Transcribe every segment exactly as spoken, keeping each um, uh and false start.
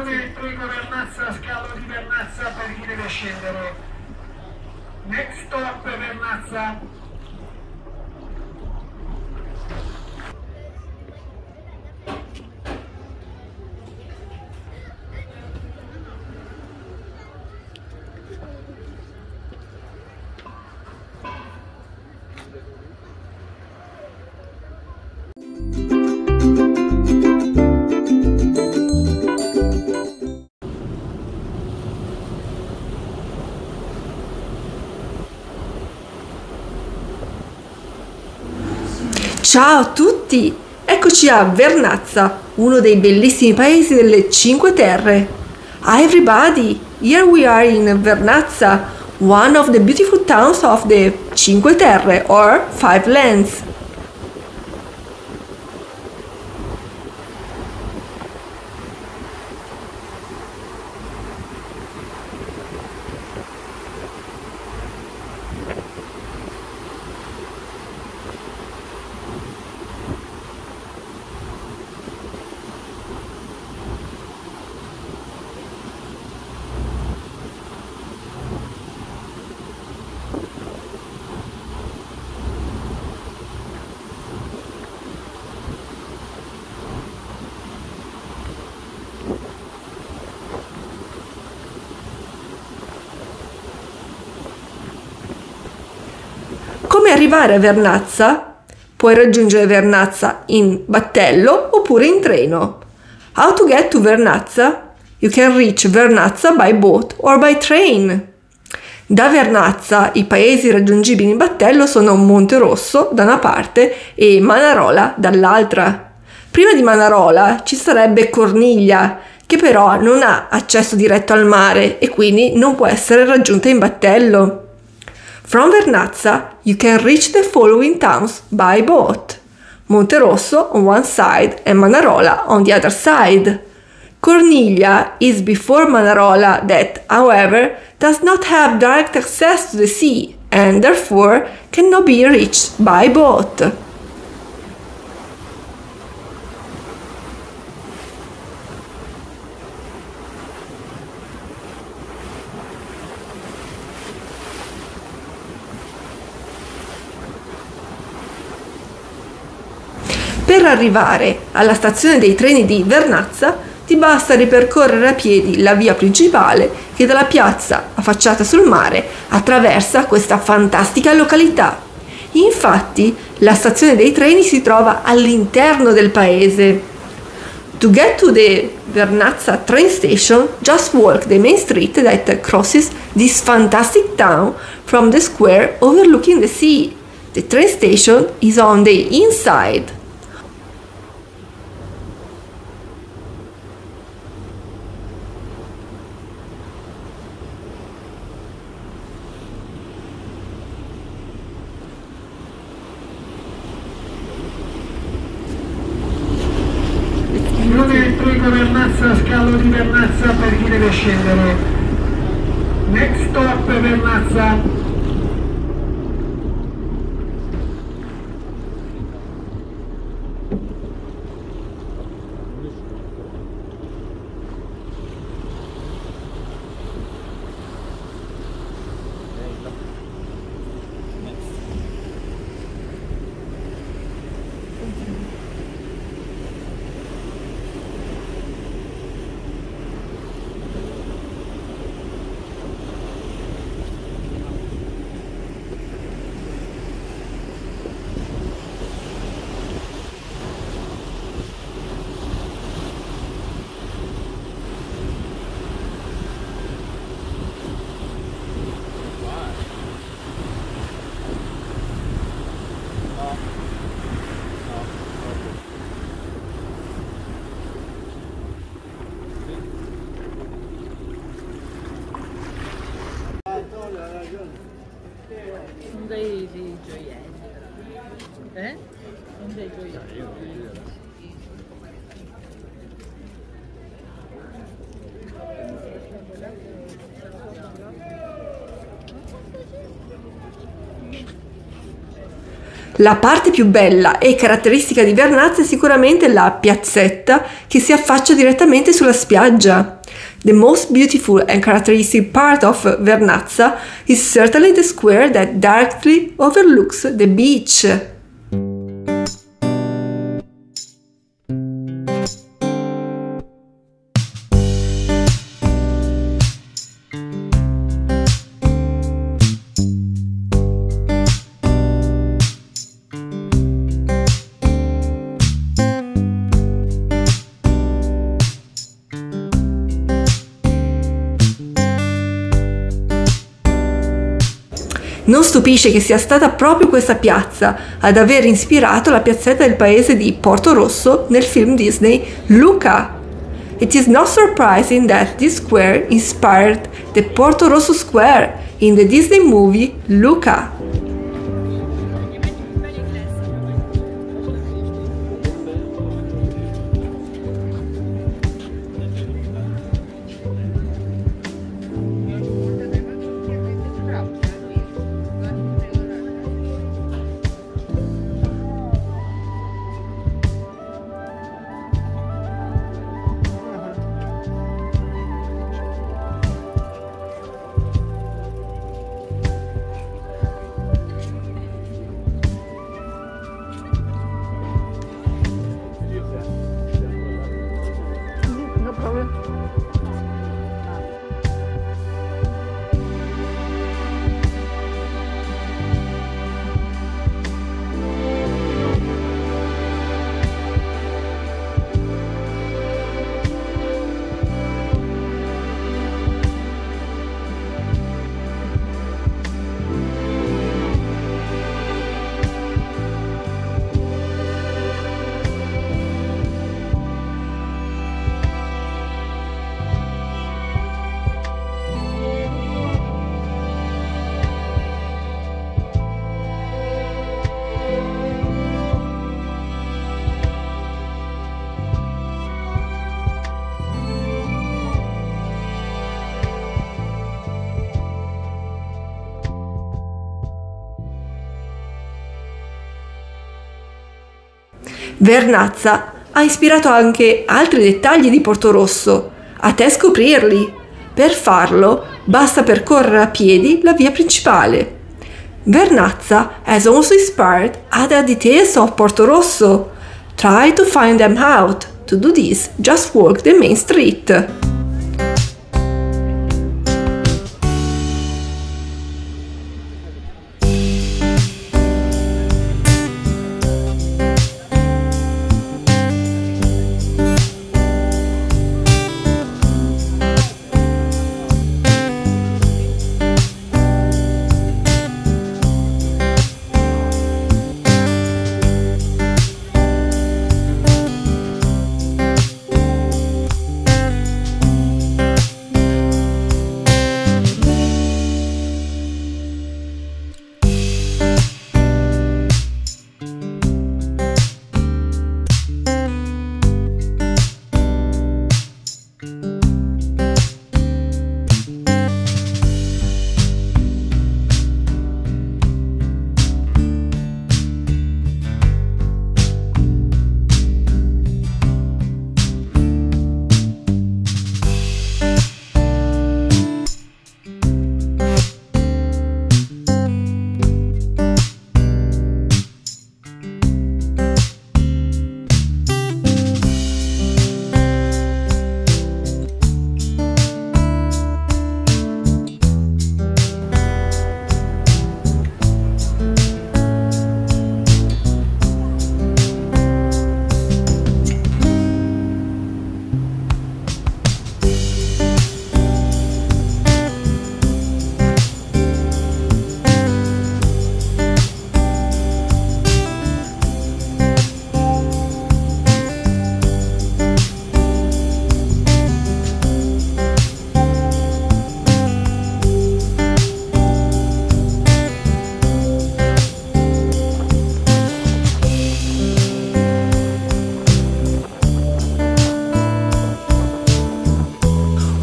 Siamo dentro in Vernazza, scalo di Vernazza per chi deve scendere. Next stop Vernazza. Ciao a tutti! Eccoci a Vernazza, uno dei bellissimi paesi delle Cinque Terre. Hi everybody! Here we are in Vernazza, one of the beautiful towns of the Cinque Terre, or Five Lands. Come arrivare a Vernazza? Puoi raggiungere Vernazza in battello oppure in treno. How to get to Vernazza? You can reach Vernazza by boat or by train. Da Vernazza i paesi raggiungibili in battello sono Monterosso da una parte e Manarola dall'altra. Prima di Manarola ci sarebbe Corniglia, che però non ha accesso diretto al mare e quindi non può essere raggiunta in battello. From Vernazza, you can reach the following towns by boat. Monterosso on one side and Manarola on the other side. Corniglia is before Manarola that, however, does not have direct access to the sea and therefore cannot be reached by boat. Per arrivare alla stazione dei treni di Vernazza ti basta ripercorrere a piedi la via principale che dalla piazza affacciata sul mare attraversa questa fantastica località. Infatti la stazione dei treni si trova all'interno del paese. To get to the Vernazza train station, just walk the main street that crosses this fantastic town from the square overlooking the sea. The train station is on the inside. Scalo di Vernazza per chi deve scendere. Next stop Vernazza. La parte più bella e caratteristica di Vernazzo è sicuramente la piazzetta che si affaccia direttamente sulla spiaggia. The most beautiful and characteristic part of Vernazzo is certainly the square that directly overlooks the beach. Non stupisce che sia stata proprio questa piazza ad aver ispirato la piazzetta del paese di Portorosso nel film Disney Luca. It is not surprising that this square inspired the Portorosso Square in the Disney movie Luca. Vernazzo ha ispirato anche altri dettagli di Portorosso. A te scoprirli! Per farlo basta percorrere a piedi la via principale. Vernazzo has also inspired other details of Portorosso. Try to find them out. To do this, just walk the main street.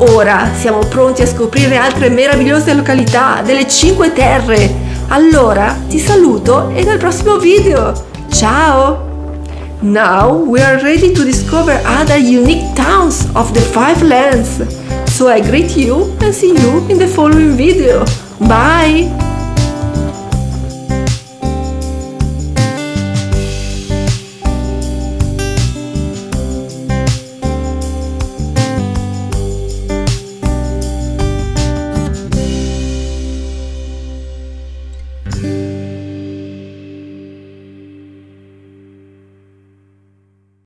Ora siamo pronti a scoprire altre meravigliose località delle Cinque Terre. Allora, ti saluto e al prossimo video! Ciao! Now we are ready to discover other unique towns of the five lands. So I greet you and see you in the following video. Bye!